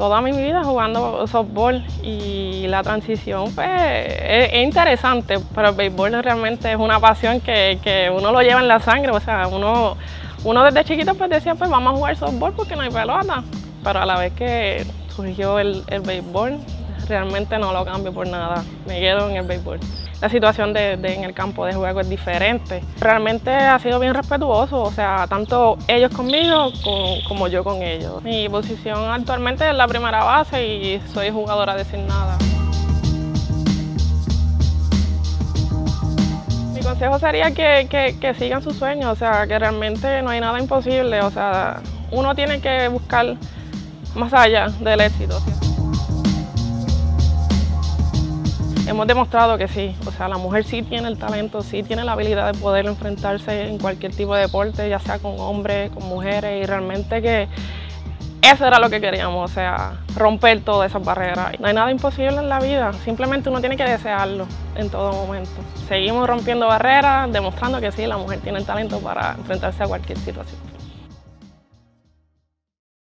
toda mi vida jugando softball y la transición pues, es interesante, pero el béisbol realmente es una pasión que uno lo lleva en la sangre, o sea, uno desde chiquito pues decía pues vamos a jugar softball porque no hay pelota, pero a la vez que surgió el béisbol realmente no lo cambio por nada, me quedo en el béisbol. La situación en el campo de juego es diferente. Realmente ha sido bien respetuoso, o sea, tanto ellos conmigo como yo con ellos. Mi posición actualmente es la primera base y soy jugadora designada. Mi consejo sería que sigan sus sueños, o sea, que realmente no hay nada imposible, o sea, uno tiene que buscar más allá del éxito. Hemos demostrado que sí, o sea, la mujer sí tiene el talento, sí tiene la habilidad de poder enfrentarse en cualquier tipo de deporte, ya sea con hombres, con mujeres, y realmente que eso era lo que queríamos, o sea, romper todas esas barreras. No hay nada imposible en la vida, simplemente uno tiene que desearlo en todo momento. Seguimos rompiendo barreras, demostrando que sí, la mujer tiene el talento para enfrentarse a cualquier situación.